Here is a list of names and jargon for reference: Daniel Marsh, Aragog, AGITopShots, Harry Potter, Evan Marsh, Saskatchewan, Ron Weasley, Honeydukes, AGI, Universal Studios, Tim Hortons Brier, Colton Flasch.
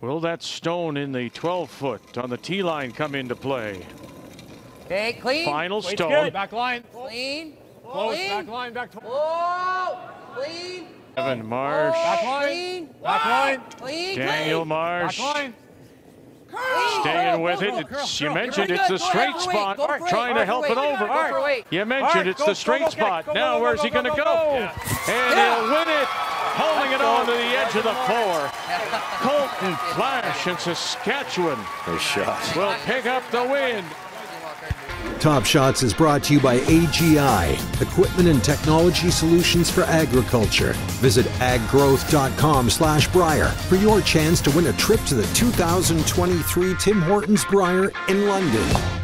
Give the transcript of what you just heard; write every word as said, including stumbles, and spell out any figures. Will that stone in the twelve foot on the tee line come into play? Okay, clean. Final Wait's stone. Good. Back line. Clean. Close. Clean. Back line. Back. Whoa. Clean. Evan Marsh. Whoa. Back line. Clean. Back line. Clean. Daniel Marsh. Back line. Curl. Staying curl, with curl, it. Curl, curl, you curl. Mentioned Very it's good. The straight go spot. Mark, trying to help it over. Mark. You mentioned Mark. It's go, the straight go, spot. Go, now go, where's go, he going to go? go? go. Yeah. And yeah. he'll win it, holding it on to the edge of the four. Colton Flasch in Saskatchewan. Nice shot. Will pick up the win. Top Shots is brought to you by A G I, Equipment and Technology Solutions for Agriculture. Visit aggrowth dot com slash brier for your chance to win a trip to the two thousand twenty-three Tim Hortons Brier in London.